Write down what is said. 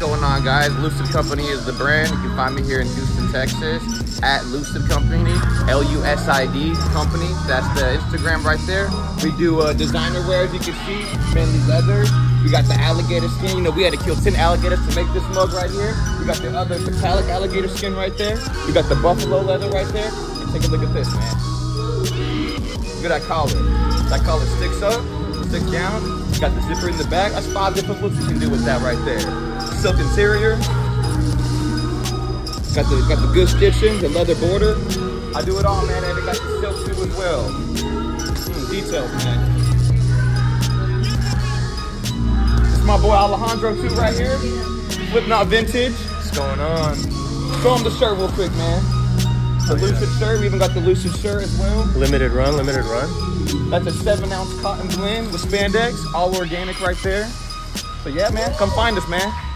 going on, guys? Lusid Company is the brand. You can find me here in Houston, Texas at Lusid Company, L-U-S-I-D Company. That's the Instagram right there. We do designer wear, as you can see, mainly leather. We got the alligator skin. You know, we had to kill 10 alligators to make this mug right here. We got the other metallic alligator skin right there. We got the buffalo leather right there. And take a look at this, man. Look at that collar. That collar sticks up, sticks down. We got the zipper in the back. That's 5 different looks you can do with that right there. Silk interior. Got the good stitching, the leather border. I do it all, man. And it got the silk too as well. Details, man. My boy Alejandro too right here, flipping out vintage. What's going on? Show him the shirt real quick, man. The Lusid shirt, we even got the Lusid shirt as well. Limited run, limited run. That's a 7-ounce cotton blend with spandex, all organic right there. So yeah, man, come find us, man.